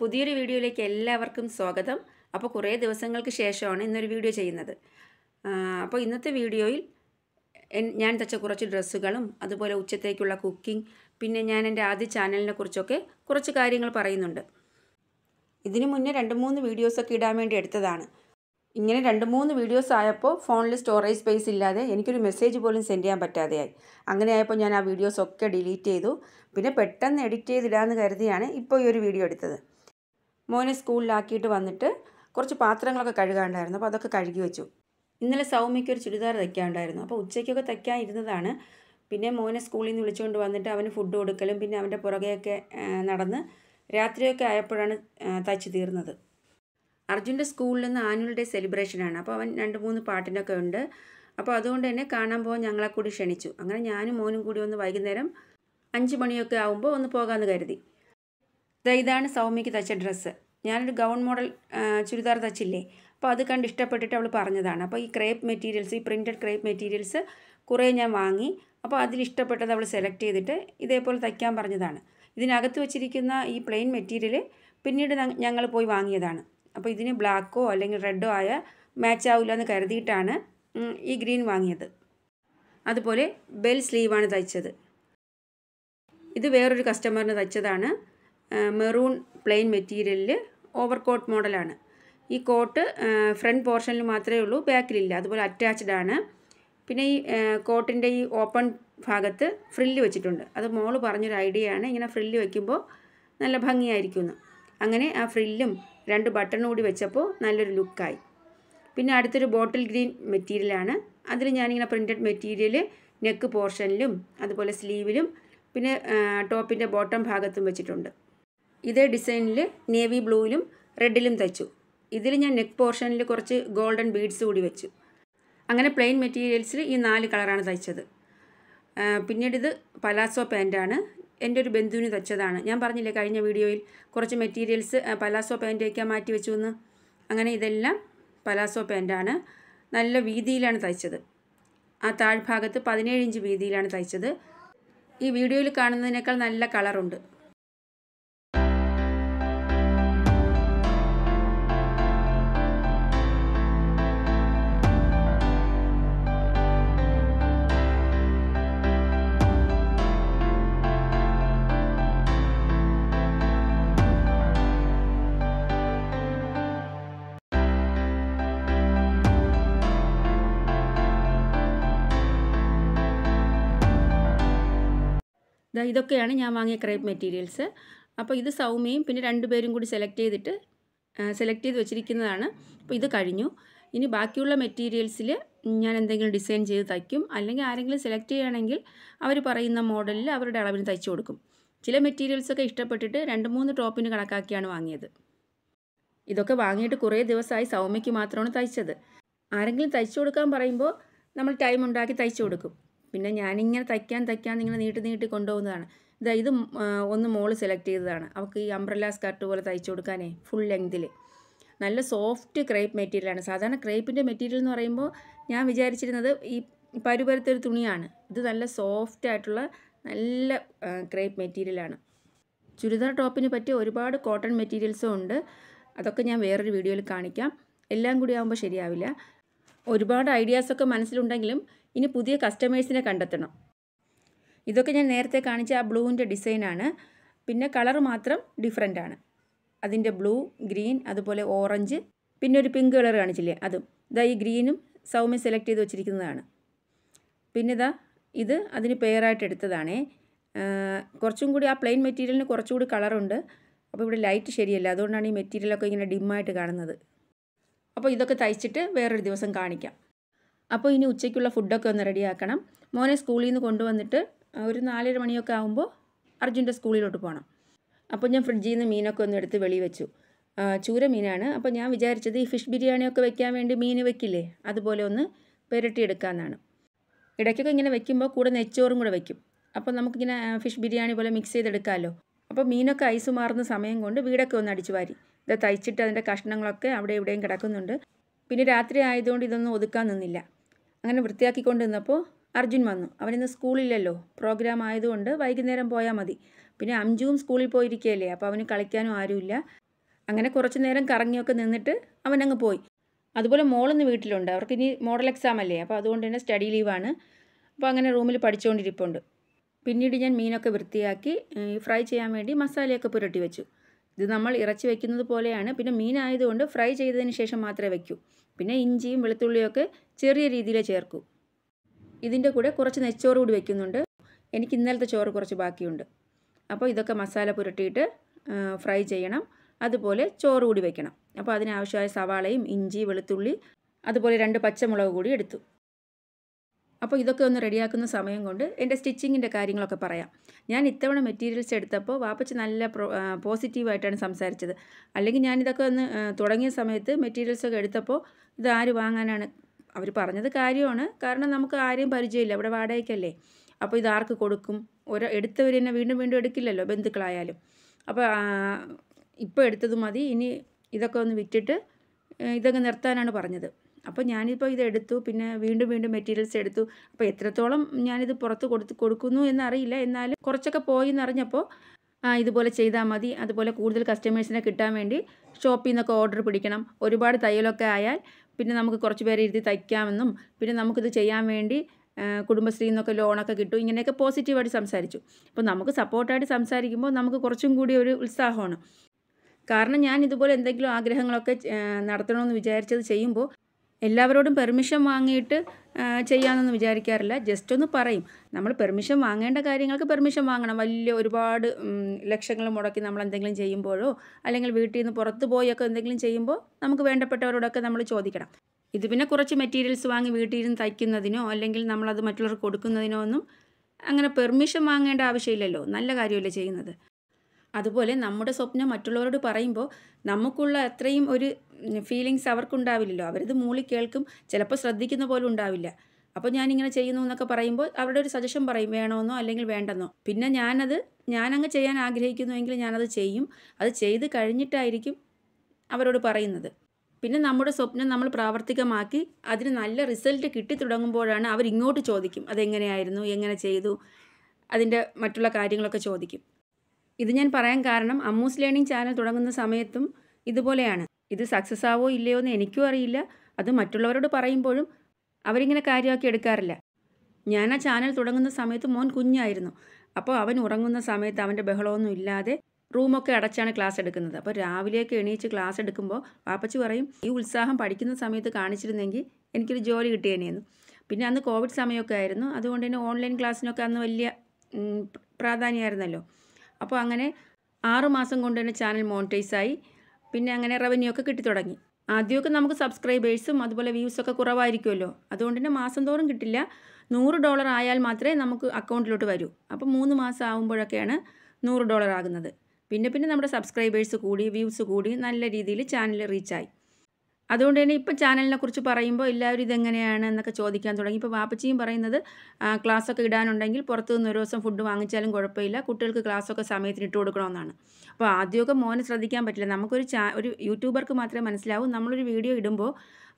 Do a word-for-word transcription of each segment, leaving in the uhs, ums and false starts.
പുതിയൊരു വീഡിയോയിലേക്ക് എല്ലാവർക്കും സ്വാഗതം. അപ്പോൾ കുറേ ദിവസങ്ങൾക്ക് ശേഷമാണ് ഇന്നൊരു വീഡിയോ ചെയ്യുന്നത്. അപ്പോൾ ഇന്നത്തെ വീഡിയോയിൽ ഞാൻ തച്ച കുറച്ച് ഡ്രസ്സുകളും അതുപോലെ ഉച്ചത്തേക്കുള്ള കുക്കിംഗ്, പിന്നെ ഞാൻ എൻ്റെ ആദ്യ ചാനലിനെ കുറിച്ചൊക്കെ കുറച്ച് കാര്യങ്ങൾ പറയുന്നുണ്ട്. ഇതിനു മുന്നേ രണ്ട് മൂന്ന് വീഡിയോസൊക്കെ ഇടാൻ വേണ്ടി എടുത്തതാണ്. ഇങ്ങനെ രണ്ട് മൂന്ന് വീഡിയോസ് ആയപ്പോൾ ഫോണിൽ സ്റ്റോറേജ് സ്പേസ് ഇല്ലാതെ എനിക്കൊരു മെസ്സേജ് പോലും സെൻഡ് ചെയ്യാൻ പറ്റാതെയായി. അങ്ങനെയായപ്പോൾ ഞാൻ ആ വീഡിയോസൊക്കെ ഡിലീറ്റ് ചെയ്തു. പിന്നെ പെട്ടെന്ന് എഡിറ്റ് ചെയ്തിടാമെന്ന് കരുതിയാണ് ഇപ്പോൾ ഈ ഒരു വീഡിയോ എടുത്തത്. മോനെ സ്കൂളിലാക്കിയിട്ട് വന്നിട്ട് കുറച്ച് പാത്രങ്ങളൊക്കെ കഴുകാനുണ്ടായിരുന്നു, അപ്പോൾ അതൊക്കെ കഴുകി വെച്ചു. ഇന്നലെ സൗമ്യയ്ക്ക് ഒരു ചുരിദാർ തയ്ക്കാനുണ്ടായിരുന്നു, അപ്പോൾ ഉച്ചയ്ക്കൊക്കെ തയ്ക്കാനിരുന്നതാണ്. പിന്നെ മോനെ സ്കൂളിൽ നിന്ന് വിളിച്ചുകൊണ്ട് വന്നിട്ട് അവന് ഫുഡ് കൊടുക്കലും പിന്നെ അവൻ്റെ പുറകെയൊക്കെ നടന്ന് രാത്രിയൊക്കെ ആയപ്പോഴാണ് തയ്ച്ചു തീർന്നത്. അർജുൻ്റെ സ്കൂളിൽ നിന്ന് ആനുവൽ ഡേ സെലിബ്രേഷനാണ്, അപ്പോൾ അവൻ രണ്ട് മൂന്ന് പാട്ടിനൊക്കെ ഉണ്ട്. അപ്പോൾ അതുകൊണ്ട് തന്നെ കാണാൻ പോകാൻ ഞങ്ങളെ കൂടി ക്ഷണിച്ചു. അങ്ങനെ ഞാനും മോനും കൂടി ഒന്ന് വൈകുന്നേരം അഞ്ച് മണിയൊക്കെ ആകുമ്പോൾ ഒന്ന് പോകാമെന്ന് കരുതി. ഇതാണ് സൗമ്യയ്ക്ക് തയ്ച്ച ഡ്രസ്സ്. ഞാനൊരു ഗൗൺ മോഡൽ ചുരിദാർ തയ്ച്ചില്ലേ, അപ്പോൾ അത് കണ്ട് ഇഷ്ടപ്പെട്ടിട്ട് അവൾ പറഞ്ഞതാണ്. അപ്പോൾ ഈ ക്രേപ്പ് മെറ്റീരിയൽസ്, ഈ പ്രിൻറ്റഡ് ക്രേപ്പ് മെറ്റീരിയൽസ് കുറേ ഞാൻ വാങ്ങി. അപ്പോൾ അതിലിഷ്ടപ്പെട്ടത് അവൾ സെലക്ട് ചെയ്തിട്ട് ഇതേപോലെ തയ്ക്കാൻ പറഞ്ഞതാണ്. ഇതിനകത്ത് വെച്ചിരിക്കുന്ന ഈ പ്ലെയിൻ മെറ്റീരിയൽ പിന്നീട് ഞങ്ങൾ പോയി വാങ്ങിയതാണ്. അപ്പോൾ ഇതിന് ബ്ലാക്കോ അല്ലെങ്കിൽ റെഡോ ആയ മാച്ച് ആവില്ല എന്ന് കരുതിയിട്ടാണ് ഈ ഗ്രീൻ വാങ്ങിയത്. അതുപോലെ ബെൽ സ്ലീവാണ് തയ്ച്ചത്. ഇത് വേറൊരു കസ്റ്റമറിന് തയ്ച്ചതാണ്. മെറൂൺ പ്ലെയിൻ മെറ്റീരിയലിൽ ഓവർ കോട്ട് മോഡലാണ്. ഈ കോട്ട് ഫ്രണ്ട് പോർഷനിൽ മാത്രമേ ഉള്ളൂ, ബാക്കിലില്ല. അതുപോലെ അറ്റാച്ച്ഡ് ആണ്. പിന്നെ ഈ കോട്ടിൻ്റെ ഈ ഓപ്പൺ ഭാഗത്ത് ഫ്രില്ല് വെച്ചിട്ടുണ്ട്. അത് മോള് പറഞ്ഞൊരു ഐഡിയ ആണ്, ഇങ്ങനെ ഫ്രില്ല് വയ്ക്കുമ്പോൾ നല്ല ഭംഗിയായിരിക്കുന്നു. അങ്ങനെ ആ ഫ്രില്ലും രണ്ട് ബട്ടണും കൂടി വെച്ചപ്പോൾ നല്ലൊരു ലുക്കായി. പിന്നെ അടുത്തൊരു ബോട്ടിൽ ഗ്രീൻ മെറ്റീരിയലാണ്. അതിൽ ഞാനിങ്ങനെ പ്രിൻറ്റഡ് മെറ്റീരിയൽ നെക്ക് പോർഷനിലും അതുപോലെ സ്ലീവിലും പിന്നെ ടോപ്പിൻ്റെ ബോട്ടം ഭാഗത്തും വെച്ചിട്ടുണ്ട്. ഇതേ ഡിസൈനിൽ നേവി ബ്ലൂവിലും റെഡിലും തയ്ച്ചു. ഇതിൽ ഞാൻ നെക്ക് പോർഷനിൽ കുറച്ച് ഗോൾഡൻ ബീഡ്സ് കൂടി വെച്ചു. അങ്ങനെ പ്ലെയിൻ മെറ്റീരിയൽസിൽ ഈ നാല് കളറാണ് തയ്ച്ചത്. പിന്നീട് ഇത് പലാസോ പാൻറ്റാണ്, എൻ്റെ ഒരു ബന്ധുവിന് തയ്ച്ചതാണ്. ഞാൻ പറഞ്ഞില്ലേ കഴിഞ്ഞ വീഡിയോയിൽ കുറച്ച് മെറ്റീരിയൽസ് പലാസോ പാൻറ്റ് വയ്ക്കാൻ മാറ്റി വെച്ചു എന്ന്. അങ്ങനെ ഇതെല്ലാം പലാസോ പാൻറ്റാണ്. നല്ല വീതിയിലാണ് തയ്ച്ചത്. ആ താഴ്ഭാഗത്ത് പതിനേഴ് ഇഞ്ച് വീതിയിലാണ് തയ്ച്ചത്. ഈ വീഡിയോയിൽ കാണുന്നതിനേക്കാൾ നല്ല കളറുണ്ട്. ഇതൊക്കെയാണ് ഞാൻ വാങ്ങിയ ക്രേപ്പ് മെറ്റീരിയൽസ്. അപ്പോൾ ഇത് സൗമ്യയും പിന്നെ രണ്ടുപേരും കൂടി സെലക്ട് ചെയ്തിട്ട് സെലക്ട് ചെയ്ത് വെച്ചിരിക്കുന്നതാണ്. അപ്പോൾ ഇത് കഴിഞ്ഞു. ഇനി ബാക്കിയുള്ള മെറ്റീരിയൽസിൽ ഞാൻ എന്തെങ്കിലും ഡിസൈൻ ചെയ്ത് തയ്ക്കും, അല്ലെങ്കിൽ ആരെങ്കിലും സെലക്ട് ചെയ്യുകയാണെങ്കിൽ അവർ പറയുന്ന മോഡലിൽ അവരുടെ അളവിന് തയ്ച്ചു കൊടുക്കും. ചില മെറ്റീരിയൽസൊക്കെ ഇഷ്ടപ്പെട്ടിട്ട് രണ്ട് മൂന്ന് ടോപ്പിന് കണക്കാക്കിയാണ് വാങ്ങിയത്. ഇതൊക്കെ വാങ്ങിയിട്ട് കുറേ ദിവസമായി സൗമ്യയ്ക്ക് മാത്രമാണ് തയ്ച്ചത്. ആരെങ്കിലും തയ്ച്ചു കൊടുക്കാൻ പറയുമ്പോൾ നമ്മൾ ടൈം ഉണ്ടാക്കി തയ്ച്ചു കൊടുക്കും. പിന്നെ ഞാനിങ്ങനെ തയ്ക്കാൻ തയ്ക്കാൻ ഇങ്ങനെ നീട്ടി നീട്ടി കൊണ്ടുപോകുന്നതാണ്. ഇതാ ഇത് ഒന്ന് മോള് സെലക്ട് ചെയ്തതാണ്. അവൾക്ക് ഈ അംബ്രല്ല സ്കർട്ട് പോലെ തയ്ച്ചു കൊടുക്കാനേ, ഫുൾ ലെങ്തിൽ. നല്ല സോഫ്റ്റ് ക്രേപ്പ് മെറ്റീരിയലാണ്. സാധാരണ ക്രേപ്പിൻ്റെ മെറ്റീരിയൽ എന്ന് പറയുമ്പോൾ ഞാൻ വിചാരിച്ചിരുന്നത് ഈ പരുപരത്തൊരു തുണിയാണ്. ഇത് നല്ല സോഫ്റ്റ് ആയിട്ടുള്ള നല്ല ക്രേപ്പ് മെറ്റീരിയലാണ്. ചുരിദാർ ടോപ്പിന് പറ്റിയ ഒരുപാട് കോട്ടൺ മെറ്റീരിയൽസും ഉണ്ട്. അതൊക്കെ ഞാൻ വേറൊരു വീഡിയോയിൽ കാണിക്കാം. എല്ലാം കൂടി ആകുമ്പോൾ ശരിയാവില്ല. ഒരുപാട് ഐഡിയാസൊക്കെ മനസ്സിലുണ്ടെങ്കിലും ഇനി പുതിയ കസ്റ്റമേഴ്സിനെ കണ്ടെത്തണം. ഇതൊക്കെ ഞാൻ നേരത്തെ കാണിച്ച ആ ബ്ലൂവിൻ്റെ ഡിസൈനാണ്. പിന്നെ കളർ മാത്രം ഡിഫറെൻ്റ് ആണ്. അതിൻ്റെ ബ്ലൂ, ഗ്രീൻ, അതുപോലെ ഓറഞ്ച്, പിന്നെ ഒരു പിങ്ക് കളർ കാണിച്ചില്ലേ അതും. ഇതാ ഈ ഗ്രീനും സൗമ്യ സെലക്ട് ചെയ്ത് വെച്ചിരിക്കുന്നതാണ്. പിന്നെ ഇതാ ഇത് അതിന് പെയറായിട്ട് എടുത്തതാണേ. കുറച്ചും കൂടി ആ പ്ലെയിൻ മെറ്റീരിയലിന് കുറച്ചുകൂടി കളറുണ്ട്. അപ്പോൾ ഇവിടെ ലൈറ്റ് ശരിയല്ല, അതുകൊണ്ടാണ് ഈ മെറ്റീരിയലൊക്കെ ഇങ്ങനെ ഡിമ്മായിട്ട് കാണുന്നത്. അപ്പോൾ ഇതൊക്കെ തയ്ച്ചിട്ട് വേറൊരു ദിവസം കാണിക്കാം. അപ്പോൾ ഇനി ഉച്ചയ്ക്കുള്ള ഫുഡൊക്കെ ഒന്ന് റെഡിയാക്കണം. മോനെ സ്കൂളിൽ നിന്ന് കൊണ്ടുവന്നിട്ട് ഒരു നാലര മണിയൊക്കെ ആകുമ്പോൾ അർജുൻ്റെ സ്കൂളിലോട്ട് പോകണം. അപ്പോൾ ഞാൻ ഫ്രിഡ്ജിൽ നിന്ന് മീനൊക്കെ ഒന്ന് എടുത്ത് വെളി വെച്ചു. ചൂര മീനാണ്. അപ്പോൾ ഞാൻ വിചാരിച്ചത് ഈ ഫിഷ് ബിരിയാണിയൊക്കെ വെക്കാൻ വേണ്ടി മീൻ വെക്കില്ലേ, അതുപോലെ ഒന്ന് പെരട്ടിയെടുക്കാമെന്നാണ്. ഇടയ്ക്കൊക്കെ ഇങ്ങനെ വെക്കുമ്പോൾ കൂടെ നെച്ചോറും കൂടെ വെക്കും. അപ്പോൾ നമുക്കിങ്ങനെ ഫിഷ് ബിരിയാണി പോലെ മിക്സ് ചെയ്തെടുക്കാമല്ലോ. അപ്പോൾ മീനൊക്കെ ഐസ് മാറുന്ന സമയം കൊണ്ട് വീടൊക്കെ ഒന്ന് അടിച്ചു വാരി. ഇത് തയ്ച്ചിട്ട് അതിൻ്റെ കഷ്ണങ്ങളൊക്കെ അവിടെ ഇവിടെയും കിടക്കുന്നുണ്ട്. പിന്നെ രാത്രി ആയതുകൊണ്ട് ഇതൊന്നും ഒതുക്കാൻ നിന്നില്ല. അങ്ങനെ വൃത്തിയാക്കിക്കൊണ്ട് നിന്നപ്പോൾ അർജുൻ വന്നു. അവനിന്ന് സ്കൂളില്ലല്ലോ, പ്രോഗ്രാം ആയതുകൊണ്ട് വൈകുന്നേരം പോയാൽ മതി. പിന്നെ അംജുവും സ്കൂളിൽ പോയിരിക്കുകയല്ലേ, അപ്പോൾ അവന് കളിക്കാനും ആരുമില്ല. അങ്ങനെ കുറച്ച് നേരം കറങ്ങിയൊക്കെ നിന്നിട്ട് അവൻ അങ്ങ് പോയി. അതുപോലെ മോളൊന്ന് വീട്ടിലുണ്ട്, അവർക്ക് ഇനി മോഡൽ എക്സാം അല്ലേ, അപ്പോൾ അതുകൊണ്ട് തന്നെ സ്റ്റഡി ലീവാണ്. അപ്പോൾ അങ്ങനെ റൂമിൽ പഠിച്ചുകൊണ്ടിരിപ്പുണ്ട്. പിന്നീട് ഞാൻ മീനൊക്കെ വൃത്തിയാക്കി ഫ്രൈ ചെയ്യാൻ വേണ്ടി മസാലയൊക്കെ പുരട്ടി വെച്ചു. ഇത് നമ്മൾ ഇറച്ചി വയ്ക്കുന്നത് പോലെയാണ്, പിന്നെ മീനായതുകൊണ്ട് ഫ്രൈ ചെയ്തതിന് ശേഷം മാത്രമേ വയ്ക്കൂ. പിന്നെ ഇഞ്ചിയും വെളുത്തുള്ളിയൊക്കെ ചെറിയ രീതിയിൽ ചേർക്കൂ. ഇതിൻ്റെ കൂടെ കുറച്ച് നെച്ചോറ് കൂടി വയ്ക്കുന്നുണ്ട്, എനിക്ക് ഇന്നലത്തെ ചോറ് കുറച്ച് ബാക്കിയുണ്ട്. അപ്പോൾ ഇതൊക്കെ മസാല പുരട്ടിയിട്ട് ഫ്രൈ ചെയ്യണം, അതുപോലെ ചോറ് കൂടി വയ്ക്കണം. അപ്പോൾ അതിനാവശ്യമായ സവാളയും ഇഞ്ചി വെളുത്തുള്ളി അതുപോലെ രണ്ട് പച്ചമുളക് കൂടി എടുത്തു. അപ്പോൾ ഇതൊക്കെ ഒന്ന് റെഡിയാക്കുന്ന സമയം കൊണ്ട് എൻ്റെ സ്റ്റിച്ചിങ്ങിൻ്റെ കാര്യങ്ങളൊക്കെ പറയാം. ഞാൻ ഇത്തവണ മെറ്റീരിയൽസ് എടുത്തപ്പോൾ വാപ്പച്ചി നല്ല പ്രോ പോസിറ്റീവായിട്ടാണ് സംസാരിച്ചത്. അല്ലെങ്കിൽ ഞാനിതൊക്കെ ഒന്ന് തുടങ്ങിയ സമയത്ത് മെറ്റീരിയൽസൊക്കെ എടുത്തപ്പോൾ ഇത് ആര് വാങ്ങാനാണ്, അവർ പറഞ്ഞത് കാര്യമാണ്. കാരണം നമുക്ക് ആരെയും പരിചയമില്ല, അവിടെ വാടകയ്ക്കല്ലേ, അപ്പോൾ ഇതാർക്ക് കൊടുക്കും, ഒരു എടുത്തവർ തന്നെ വീണ്ടും വീണ്ടും എടുക്കില്ലല്ലോ, ബന്ധുക്കളായാലും. അപ്പോൾ ഇപ്പോൾ എടുത്തത് മതി, ഇനി ഇതൊക്കെ ഒന്ന് വിറ്റിട്ട് ഇതൊക്കെ നിർത്താനാണ് പറഞ്ഞത്. അപ്പോൾ ഞാനിപ്പോൾ ഇതെടുത്തു, പിന്നെ വീണ്ടും വീണ്ടും മെറ്റീരിയൽസ് എടുത്തു. അപ്പോൾ എത്രത്തോളം ഞാനിത് പുറത്ത് കൊടുത്ത് കൊടുക്കുന്നു എന്നറിയില്ല, എന്നാലും കുറച്ചൊക്കെ പോയി എന്നറിഞ്ഞപ്പോൾ ഇതുപോലെ ചെയ്താൽ മതി, അതുപോലെ കൂടുതൽ കസ്റ്റമേഴ്സിനെ കിട്ടാൻ വേണ്ടി ഷോപ്പിൽ നിന്നൊക്കെ ഓർഡർ പിടിക്കണം. ഒരുപാട് തയ്യലൊക്കെ ആയാൽ പിന്നെ നമുക്ക് കുറച്ച് പേരെ ഇരുത്തി തയ്ക്കാമെന്നും പിന്നെ നമുക്കിത് ചെയ്യാൻ വേണ്ടി കുടുംബശ്രീയിൽ നിന്നൊക്കെ ലോണൊക്കെ കിട്ടും, ഇങ്ങനെയൊക്കെ പോസിറ്റീവായിട്ട് സംസാരിച്ചു. അപ്പോൾ നമുക്ക് സപ്പോർട്ടായിട്ട് സംസാരിക്കുമ്പോൾ നമുക്ക് കുറച്ചും കൂടി ഒരു ഉത്സാഹമാണ്. കാരണം ഞാൻ ഇതുപോലെ എന്തെങ്കിലും ആഗ്രഹങ്ങളൊക്കെ നടത്തണമെന്ന് വിചാരിച്ചത് ചെയ്യുമ്പോൾ എല്ലാവരോടും പെർമിഷൻ വാങ്ങിയിട്ട് ചെയ്യാമെന്നൊന്നും വിചാരിക്കാറില്ല, ജസ്റ്റ് ഒന്ന് പറയും. നമ്മൾ പെർമിഷൻ വാങ്ങേണ്ട കാര്യങ്ങൾക്ക് പെർമിഷൻ വാങ്ങണം. വലിയ ഒരുപാട് ലക്ഷങ്ങൾ മുടക്കി നമ്മൾ എന്തെങ്കിലും ചെയ്യുമ്പോഴോ അല്ലെങ്കിൽ വീട്ടിൽ നിന്ന് പുറത്ത് പോയൊക്കെ എന്തെങ്കിലും ചെയ്യുമ്പോൾ നമുക്ക് വേണ്ടപ്പെട്ടവരോടൊക്കെ നമ്മൾ ചോദിക്കണം. ഇത് പിന്നെ കുറച്ച് മെറ്റീരിയൽസ് വാങ്ങി വീട്ടിൽ ഇരുന്ന് തയ്ക്കുന്നതിനോ അല്ലെങ്കിൽ നമ്മളത് മറ്റുള്ളവർക്ക് കൊടുക്കുന്നതിനോ ഒന്നും അങ്ങനെ പെർമിഷൻ വാങ്ങേണ്ട ആവശ്യമില്ലല്ലോ, നല്ല കാര്യമല്ലേ ചെയ്യുന്നത്. അതുപോലെ നമ്മുടെ സ്വപ്നം മറ്റുള്ളവരോട് പറയുമ്പോൾ നമുക്കുള്ള അത്രയും ഒരു ഫീലിങ്സ് അവർക്കുണ്ടാവില്ലല്ലോ, അവരിത് മൂളി കേൾക്കും, ചിലപ്പോൾ ശ്രദ്ധിക്കുന്ന പോലും ഉണ്ടാവില്ല. അപ്പോൾ ഞാനിങ്ങനെ ചെയ്യുന്നു എന്നൊക്കെ പറയുമ്പോൾ അവരുടെ ഒരു സജഷൻ പറയും, വേണമെന്നോ അല്ലെങ്കിൽ വേണ്ടെന്നോ. പിന്നെ ഞാനത് ഞാനങ്ങ് ചെയ്യാൻ ആഗ്രഹിക്കുന്നുവെങ്കിൽ ഞാനത് ചെയ്യും, അത് ചെയ്ത് കഴിഞ്ഞിട്ടായിരിക്കും അവരോട് പറയുന്നത്. പിന്നെ നമ്മുടെ സ്വപ്നം നമ്മൾ പ്രാവർത്തികമാക്കി അതിന് നല്ല റിസൾട്ട് കിട്ടിത്തുടങ്ങുമ്പോഴാണ് അവരിങ്ങോട്ട് ചോദിക്കും, അതെങ്ങനെയായിരുന്നു, എങ്ങനെ ചെയ്തു, അതിൻ്റെ മറ്റുള്ള കാര്യങ്ങളൊക്കെ ചോദിക്കും. ഇത് ഞാൻ പറയാൻ കാരണം അമ്മൂസ് ലേണിംഗ് ചാനൽ തുടങ്ങുന്ന സമയത്തും ഇതുപോലെയാണ്. ഇത് സക്സസ് ആവോ ഇല്ലയോ എന്ന് എനിക്കും അറിയില്ല, അത് മറ്റുള്ളവരോട് പറയുമ്പോഴും അവരിങ്ങനെ കാര്യമാക്കി എടുക്കാറില്ല. ഞാൻ ആ ചാനൽ തുടങ്ങുന്ന സമയത്ത് മോൻ കുഞ്ഞായിരുന്നു. അപ്പോൾ അവൻ ഉറങ്ങുന്ന സമയത്ത് അവൻ്റെ ബഹളമൊന്നും ഇല്ലാതെ റൂമൊക്കെ അടച്ചാണ് ക്ലാസ് എടുക്കുന്നത്. അപ്പോൾ രാവിലെയൊക്കെ എണീച്ച് ക്ലാസ് എടുക്കുമ്പോൾ വാപ്പച്ചി പറയും, ഈ ഉത്സാഹം പഠിക്കുന്ന സമയത്ത് കാണിച്ചിരുന്നെങ്കിൽ എനിക്കൊരു ജോലി കിട്ടിയേനെയെന്ന്. പിന്നെ അന്ന് കോവിഡ് സമയമൊക്കെ ആയിരുന്നു, അതുകൊണ്ട് തന്നെ ഓൺലൈൻ ക്ലാസ്സിനൊക്കെ അന്ന് വലിയ പ്രാധാന്യമായിരുന്നല്ലോ. അപ്പോൾ അങ്ങനെ ആറുമാസം കൊണ്ട് തന്നെ ചാനൽ മോണിറ്റൈസായി, പിന്നെ അങ്ങനെ റവന്യൂ ഒക്കെ കിട്ടി തുടങ്ങി. ആദ്യമൊക്കെ നമുക്ക് സബ്സ്ക്രൈബേഴ്സും അതുപോലെ വ്യൂസൊക്കെ കുറവായിരിക്കുമല്ലോ, അതുകൊണ്ട് തന്നെ മാസം തോറും കിട്ടില്ല. നൂറ് ഡോളർ ആയാൽ മാത്രമേ നമുക്ക് അക്കൗണ്ടിലോട്ട് വരൂ. അപ്പോൾ മൂന്ന് മാസം ആകുമ്പോഴൊക്കെയാണ് നൂറ് ഡോളർ ആകുന്നത്. പിന്നെ പിന്നെ നമ്മുടെ സബ്സ്ക്രൈബേഴ്സ് കൂടി, വ്യൂസ് കൂടി, നല്ല രീതിയിൽ ചാനൽ റീച്ചായി. അതുകൊണ്ട് തന്നെ ഇപ്പോൾ ചാനലിനെ കുറിച്ച് പറയുമ്പോൾ എല്ലാവരും ഇതെങ്ങനെയാണ് എന്നൊക്കെ ചോദിക്കാൻ തുടങ്ങി. ഇപ്പോൾ വാപ്പച്ചിയും പറയുന്നത് ക്ലാസ്സൊക്കെ ഇടാനുണ്ടെങ്കിൽ പുറത്തു നിന്ന് ഒരു ദിവസം ഫുഡ് വാങ്ങിച്ചാലും കുഴപ്പമില്ല, കുട്ടികൾക്ക് ക്ലാസ്സൊക്കെ സമയത്തിന് ഇട്ട് കൊടുക്കണമെന്നാണ്. അപ്പോൾ ആദ്യമൊക്കെ മോനെ ശ്രദ്ധിക്കാൻ പറ്റില്ല, നമുക്കൊരു ചാ ഒരു യൂട്യൂബർക്ക് മാത്രമേ മനസ്സിലാവൂ നമ്മളൊരു വീഡിയോ ഇടുമ്പോൾ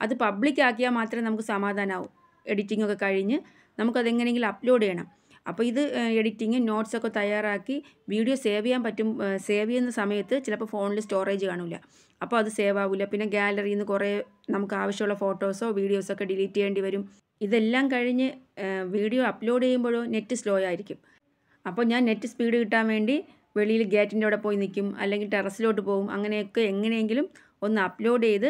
അത് പബ്ലിക്കാക്കിയാൽ മാത്രമേ നമുക്ക് സമാധാനമാവൂ. എഡിറ്റിങ്ങൊക്കെ കഴിഞ്ഞ് നമുക്കതെങ്ങനെയെങ്കിലും അപ്ലോഡ് ചെയ്യണം. അപ്പോൾ ഇത് എഡിറ്റിങ് നോട്ട്സൊക്കെ തയ്യാറാക്കി വീഡിയോ സേവ് ചെയ്യാൻ പറ്റും, സേവ് ചെയ്യുന്ന സമയത്ത് ചിലപ്പോൾ ഫോണിൽ സ്റ്റോറേജ് കാണില്ല, അപ്പോൾ അത് സേവ് ആവില്ല. പിന്നെ ഗാലറിയിൽ നിന്ന് കുറേ നമുക്ക് ആവശ്യമുള്ള ഫോട്ടോസോ വീഡിയോസൊക്കെ ഡിലീറ്റ് ചെയ്യേണ്ടി വരും. ഇതെല്ലാം കഴിഞ്ഞ് വീഡിയോ അപ്ലോഡ് ചെയ്യുമ്പോഴോ നെറ്റ് സ്ലോ ആയിരിക്കും. അപ്പോൾ ഞാൻ നെറ്റ് സ്പീഡ് കിട്ടാൻ വേണ്ടി വെളിയിൽ ഗേറ്റിൻ്റെ അവിടെ പോയി നിൽക്കും, അല്ലെങ്കിൽ ടെറസിലോട്ട് പോകും. അങ്ങനെയൊക്കെ എങ്ങനെയെങ്കിലും ഒന്ന് അപ്ലോഡ് ചെയ്ത്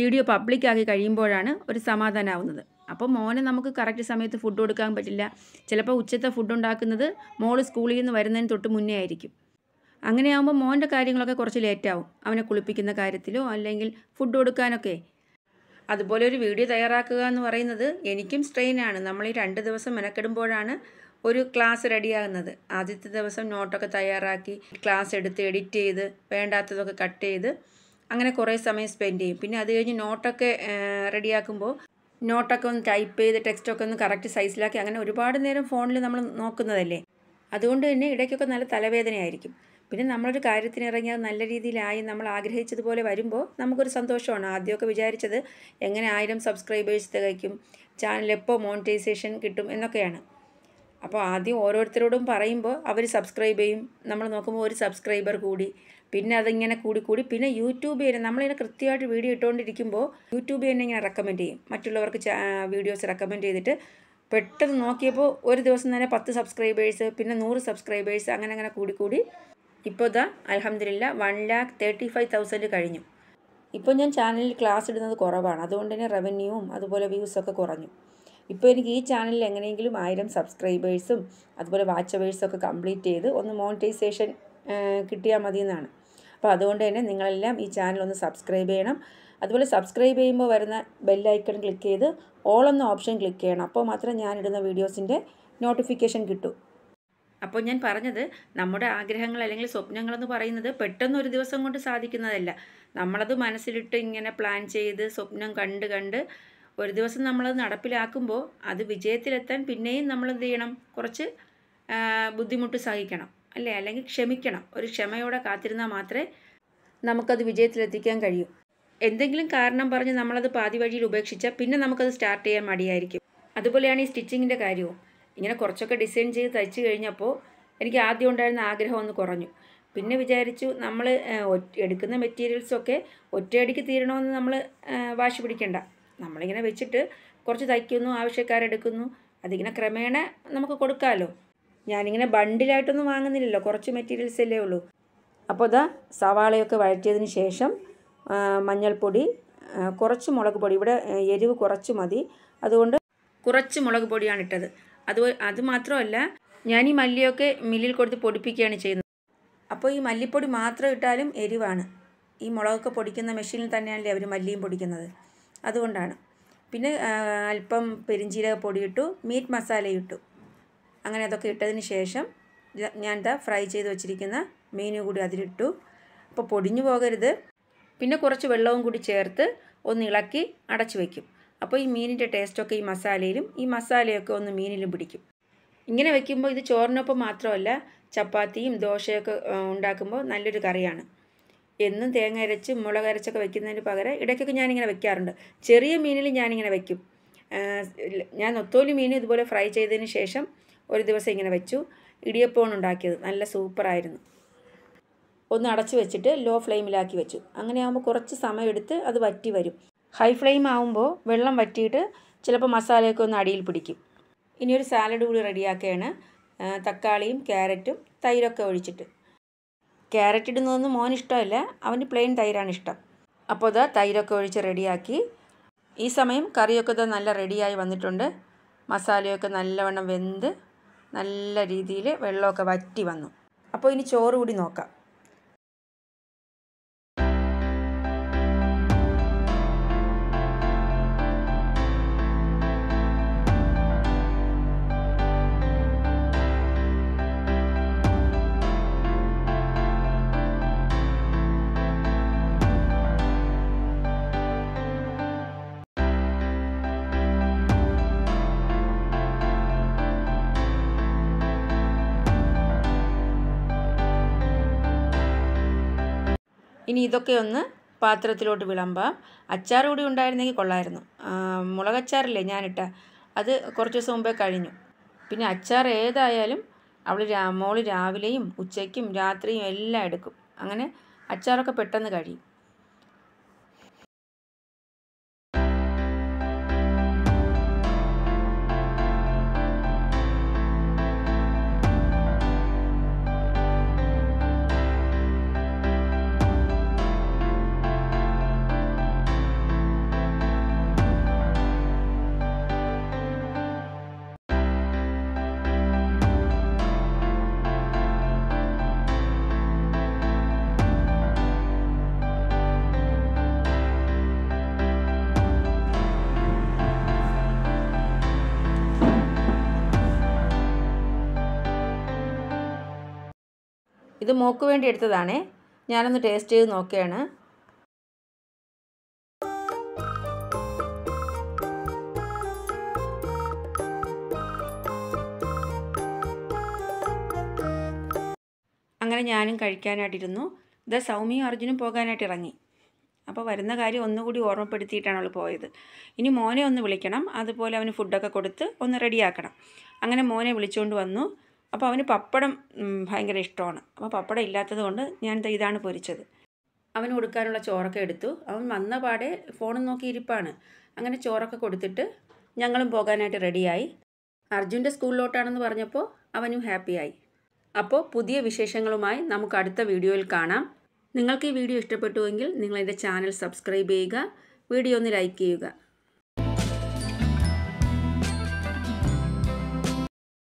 വീഡിയോ പബ്ലിക്കാക്കി കഴിയുമ്പോഴാണ് ഒരു സമാധാനമാവുന്നത്. അപ്പോൾ മോനെ നമുക്ക് കറക്റ്റ് സമയത്ത് ഫുഡ് കൊടുക്കാൻ പറ്റില്ല, ചിലപ്പോൾ ഉച്ചത്തെ ഫുഡ് ഉണ്ടാക്കുന്നത് മോള് സ്കൂളിൽ നിന്ന് വരുന്നതിന് തൊട്ട് മുന്നേ ആയിരിക്കും. അങ്ങനെയാകുമ്പോൾ മോൻ്റെ കാര്യങ്ങളൊക്കെ കുറച്ച് ലേറ്റാവും, അവനെ കുളിപ്പിക്കുന്ന കാര്യത്തിലോ അല്ലെങ്കിൽ ഫുഡ് കൊടുക്കാനൊക്കെ. അതുപോലെ ഒരു വീഡിയോ തയ്യാറാക്കുക എന്ന് പറയുന്നത് എനിക്കും സ്ട്രെയിനാണ്. നമ്മൾ ഈ രണ്ട് ദിവസം മെനക്കെടുമ്പോഴാണ് ഒരു ക്ലാസ് റെഡിയാകുന്നത്. ആദ്യത്തെ ദിവസം നോട്ടൊക്കെ തയ്യാറാക്കി ക്ലാസ് എടുത്ത് എഡിറ്റ് ചെയ്ത് വേണ്ടാത്തതൊക്കെ കട്ട് ചെയ്ത് അങ്ങനെ കുറേ സമയം സ്പെൻഡ് ചെയ്യും. പിന്നെ അത് കഴിഞ്ഞ് നോട്ടൊക്കെ റെഡിയാക്കുമ്പോൾ നോട്ടൊക്കെ ഒന്ന് ടൈപ്പ് ചെയ്ത് ടെക്സ്റ്റൊക്കെ ഒന്ന് കറക്റ്റ് സൈസിലാക്കി അങ്ങനെ ഒരുപാട് നേരം ഫോണിൽ നമ്മൾ നോക്കുന്നതല്ലേ, അതുകൊണ്ട് തന്നെ ഇടയ്ക്കൊക്കെ നല്ല തലവേദനയായിരിക്കും. പിന്നെ നമ്മളൊരു കാര്യത്തിന് ഇറങ്ങിയാൽ നല്ല രീതിയിലായി നമ്മൾ ആഗ്രഹിച്ചതുപോലെ വരുമ്പോൾ നമുക്കൊരു സന്തോഷമാണ്. ആദ്യമൊക്കെ വിചാരിച്ചത് എങ്ങനെ ആയിരം സബ്സ്ക്രൈബേഴ്സ് തികയ്ക്കും, ചാനൽ എപ്പോൾ മോണിറ്റൈസേഷൻ കിട്ടും എന്നൊക്കെയാണ്. അപ്പോൾ ആദ്യം ഓരോരുത്തരോടും പറയുമ്പോൾ അവർ സബ്സ്ക്രൈബ് ചെയ്യും, നമ്മൾ നോക്കുമ്പോൾ ഒരു സബ്സ്ക്രൈബർ കൂടി, പിന്നെ അതിങ്ങനെ കൂടി കൂടി പിന്നെ യൂട്യൂബ് തന്നെ നമ്മൾ ഇതിനെ കൃത്യമായിട്ട് വീഡിയോ ഇട്ടുകൊണ്ടിരിക്കുമ്പോൾ യൂട്യൂബ് തന്നെ ഇങ്ങനെ റെക്കമെൻഡ് ചെയ്യും. മറ്റുള്ളവർക്ക് വീഡിയോസ് റെക്കമെൻഡ് ചെയ്തിട്ട് പെട്ടെന്ന് നോക്കിയപ്പോൾ ഒരു ദിവസം തന്നെ പത്ത് സബ്സ്ക്രൈബേഴ്സ് പിന്നെ നൂറ് സബ്സ്ക്രൈബേഴ്സ് അങ്ങനെ അങ്ങനെ കൂടിക്കൂടി ഇപ്പോൾ ദാ അൽഹംദുലില്ലാഹ് one lakh thirty five thousand കഴിഞ്ഞു. ഇപ്പോൾ ഞാൻ ചാനലിൽ ക്ലാസ് ഇടുന്നത് കുറവാണ്, അതുകൊണ്ട് തന്നെ റവന്യൂവും അതുപോലെ വ്യൂസൊക്കെ കുറഞ്ഞു. ഇപ്പോൾ എനിക്ക് ഈ ചാനലിൽ എങ്ങനെയെങ്കിലും ആയിരം സബ്സ്ക്രൈബേഴ്സും അതുപോലെ വാച്ചവേഴ്സൊക്കെ കംപ്ലീറ്റ് ചെയ്ത് ഒന്ന് മോണിറ്റൈസേഷൻ കിട്ടിയാൽ മതി എന്നാണ്. അപ്പോൾ അതുകൊണ്ട് തന്നെ നിങ്ങളെല്ലാം ഈ ചാനൽ ഒന്ന് സബ്സ്ക്രൈബ് ചെയ്യണം. അതുപോലെ സബ്സ്ക്രൈബ് ചെയ്യുമ്പോൾ വരുന്ന ബെല്ലൈക്കൺ ക്ലിക്ക് ചെയ്ത് ഓൾ എന്ന ഓപ്ഷൻ ക്ലിക്ക് ചെയ്യണം. അപ്പോൾ മാത്രമേ ഞാനിടുന്ന വീഡിയോസിൻ്റെ നോട്ടിഫിക്കേഷൻ കിട്ടൂ. അപ്പോൾ ഞാൻ പറഞ്ഞത് നമ്മുടെ ആഗ്രഹങ്ങൾ അല്ലെങ്കിൽ സ്വപ്നങ്ങളെന്ന് പറയുന്നത് പെട്ടെന്നൊരു ദിവസം കൊണ്ട് സാധിക്കുന്നതല്ല. നമ്മളത് മനസ്സിലിട്ട് ഇങ്ങനെ പ്ലാൻ ചെയ്ത് സ്വപ്നം കണ്ട് കണ്ട് ഒരു ദിവസം നമ്മളത് നടപ്പിലാക്കുമ്പോൾ അത് വിജയത്തിലെത്താൻ പിന്നെയും നമ്മളെന്ത് ചെയ്യണം, കുറച്ച് ബുദ്ധിമുട്ട് സഹിക്കണം അല്ലേ, അല്ലെങ്കിൽ ക്ഷമിക്കണം. ഒരു ക്ഷമയോടെ കാത്തിരുന്നാൽ മാത്രമേ നമുക്കത് വിജയത്തിലെത്തിക്കാൻ കഴിയൂ. എന്തെങ്കിലും കാരണം പറഞ്ഞ് നമ്മളത് പാതി വഴിയിൽ ഉപേക്ഷിച്ചാൽ പിന്നെ നമുക്കത് സ്റ്റാർട്ട് ചെയ്യാൻ മടിയായിരിക്കും. അതുപോലെയാണ് ഈ സ്റ്റിച്ചിങ്ങിൻ്റെ കാര്യവും. ഇങ്ങനെ കുറച്ചൊക്കെ ഡിസൈൻ ചെയ്ത് തയ്ച്ചു കഴിഞ്ഞപ്പോൾ എനിക്ക് ആദ്യം ഉണ്ടായിരുന്ന ആഗ്രഹം ഒന്ന് കുറഞ്ഞു. പിന്നെ വിചാരിച്ചു നമ്മൾ എടുക്കുന്ന മെറ്റീരിയൽസൊക്കെ ഒറ്റയടിക്ക് തീരണമെന്ന് നമ്മൾ വാശി പിടിക്കേണ്ട. നമ്മളിങ്ങനെ വെച്ചിട്ട് കുറച്ച് തയ്ക്കുന്നു, ആവശ്യക്കാരെടുക്കുന്നു, അതിങ്ങനെ ക്രമേണ നമുക്ക് കൊടുക്കാമല്ലോ. ഞാനിങ്ങനെ ബണ്ടിലായിട്ടൊന്നും വാങ്ങുന്നില്ലല്ലോ, കുറച്ച് മെറ്റീരിയൽസ് അല്ലേ ഉള്ളൂ. അപ്പോൾ ഇതാ സവാളയൊക്കെ വഴറ്റിയതിന് ശേഷം മഞ്ഞൾപ്പൊടി, കുറച്ച് മുളക് പൊടി, ഇവിടെ എരിവ് കുറച്ച് മതി അതുകൊണ്ട് കുറച്ച് മുളക് പൊടിയാണ് ഇട്ടത്. അത് അതുമാത്രമല്ല ഞാൻ ഈ മല്ലിയൊക്കെ മില്ലിൽ കൊടുത്ത് പൊടിപ്പിക്കുകയാണ് ചെയ്യുന്നത്. അപ്പോൾ ഈ മല്ലിപ്പൊടി മാത്രം ഇട്ടാലും എരിവാണ്. ഈ മുളകൊക്കെ പൊടിക്കുന്ന മെഷീനിൽ തന്നെയാണല്ലേ അവർ മല്ലിയും പൊടിക്കുന്നത്, അതുകൊണ്ടാണ്. പിന്നെ അല്പം പെരിഞ്ചീരക പൊടി ഇട്ടു, മീറ്റ് മസാല ഇട്ടു. അങ്ങനെ അതൊക്കെ ഇട്ടതിന് ശേഷം ഞാൻ ദാ ഫ്രൈ ചെയ്ത് വെച്ചിരിക്കുന്ന മീനും കൂടി അതിലിട്ടു. അപ്പോൾ പൊടിഞ്ഞു പോകരുത്. പിന്നെ കുറച്ച് വെള്ളവും കൂടി ചേർത്ത് ഒന്ന് ഇളക്കി അടച്ചു വയ്ക്കും. അപ്പോൾ ഈ മീനിൻ്റെ ടേസ്റ്റൊക്കെ ഈ മസാലയിലും ഈ മസാലയൊക്കെ ഒന്ന് മീനിലും പിടിക്കും. ഇങ്ങനെ വയ്ക്കുമ്പോൾ ഇത് ചോറിനൊപ്പം മാത്രമല്ല ചപ്പാത്തിയും ദോശയൊക്കെ ഉണ്ടാക്കുമ്പോൾ നല്ലൊരു കറിയാണ്. എന്നും തേങ്ങ അരച്ച് മുളക് അരച്ചൊക്കെ വയ്ക്കുന്നതിന് പകരം ഇടയ്ക്കൊക്കെ ഞാനിങ്ങനെ വയ്ക്കാറുണ്ട്. ചെറിയ മീനിൽ ഞാനിങ്ങനെ വയ്ക്കും. ഞാൻ നൊത്തോലി മീൻ ഇതുപോലെ ഫ്രൈ ചെയ്തതിന് ശേഷം ഒരു ദിവസം ഇങ്ങനെ വെച്ചു. ഇടിയപ്പമാണ് ഉണ്ടാക്കിയത്, നല്ല സൂപ്പറായിരുന്നു. ഒന്ന് അടച്ചു വെച്ചിട്ട് ലോ ഫ്ലെയിമിലാക്കി വെച്ചു. അങ്ങനെ ആകുമ്പോൾ കുറച്ച് സമയമെടുത്ത് അത് വറ്റി വരും. ഹൈ ഫ്ലെയിം ആകുമ്പോൾ വെള്ളം വറ്റിയിട്ട് ചിലപ്പോൾ മസാലയൊക്കെ ഒന്ന് അടിയിൽ പിടിക്കും. ഇനിയൊരു സാലഡ് കൂടി റെഡിയാക്കുകയാണ്, തക്കാളിയും ക്യാരറ്റും തൈരൊക്കെ ഒഴിച്ചിട്ട്. ക്യാരറ്റ് ഇടുന്നതൊന്നും മോന് ഇഷ്ടമല്ല, അവന് പ്ലെയിൻ തൈരാണ് ഇഷ്ടം. അപ്പോൾ ഇതാ തൈരൊക്കെ ഒഴിച്ച് റെഡിയാക്കി. ഈ സമയം കറിയൊക്കെ ഇതാ നല്ല റെഡിയായി വന്നിട്ടുണ്ട്. മസാലയൊക്കെ നല്ലവണ്ണം വെന്ത് നല്ല രീതിയിൽ വെള്ളമൊക്കെ വറ്റി വന്നു. അപ്പോൾ ഇനി ചോറ് കൂടി നോക്കാം. ഇനി ഇതൊക്കെ ഒന്ന് പാത്രത്തിലോട്ട് വിളമ്പാം. അച്ചാർ കൂടി ഉണ്ടായിരുന്നെങ്കിൽ കൊള്ളായിരുന്നു. മുളകച്ചാറില്ലേ ഞാനിട്ട, അത് കുറച്ച് ദിവസം മുമ്പേ കഴിഞ്ഞു. പിന്നെ അച്ചാർ ഏതായാലും അവൾ മോൾ രാവിലെയും ഉച്ചയ്ക്കും രാത്രിയും എല്ലാം എടുക്കും. അങ്ങനെ അച്ചാറൊക്കെ പെട്ടെന്ന് കഴിയും. ഇത് മോൾക്ക് വേണ്ടി എടുത്തതാണേ, ഞാനൊന്ന് ടേസ്റ്റ് ചെയ്ത് നോക്കുകയാണ്. അങ്ങനെ ഞാനും കഴിക്കാനായിട്ടിരുന്നു. ഇത് സൗമ്യയും അർജുനും പോകാനായിട്ട് ഇറങ്ങി. അപ്പോൾ വരുന്ന കാര്യം ഒന്നുകൂടി ഓർമ്മപ്പെടുത്തിയിട്ടാണ് അവൾ പോയത്. ഇനി മോനെ ഒന്ന് വിളിക്കണം, അതുപോലെ അവന് ഫുഡൊക്കെ കൊടുത്ത് ഒന്ന് റെഡിയാക്കണം. അങ്ങനെ മോനെ വിളിച്ചുകൊണ്ട് വന്നു. അപ്പോൾ അവന് പപ്പടം ഭയങ്കര ഇഷ്ടമാണ്. അപ്പോൾ പപ്പടം ഇല്ലാത്തത് കൊണ്ട് ഞാൻ ഇതാണ് പൊരിച്ചത്. അവന് കൊടുക്കാനുള്ള ചോറൊക്കെ എടുത്തു. അവൻ വന്ന പാടെ ഫോണും നോക്കി ഇരിപ്പാണ്. അങ്ങനെ ചോറൊക്കെ കൊടുത്തിട്ട് ഞങ്ങളും പോകാനായിട്ട് റെഡിയായി. അർജുൻ്റെ സ്കൂളിലോട്ടാണെന്ന് പറഞ്ഞപ്പോൾ അവനും ഹാപ്പിയായി. അപ്പോൾ പുതിയ വിശേഷങ്ങളുമായി നമുക്ക് അടുത്ത വീഡിയോയിൽ കാണാം. നിങ്ങൾക്ക് ഈ വീഡിയോ ഇഷ്ടപ്പെട്ടുവെങ്കിൽ നിങ്ങളെൻ്റെ ചാനൽ സബ്സ്ക്രൈബ് ചെയ്യുക, വീഡിയോ ഒന്ന് ലൈക്ക് ചെയ്യുക.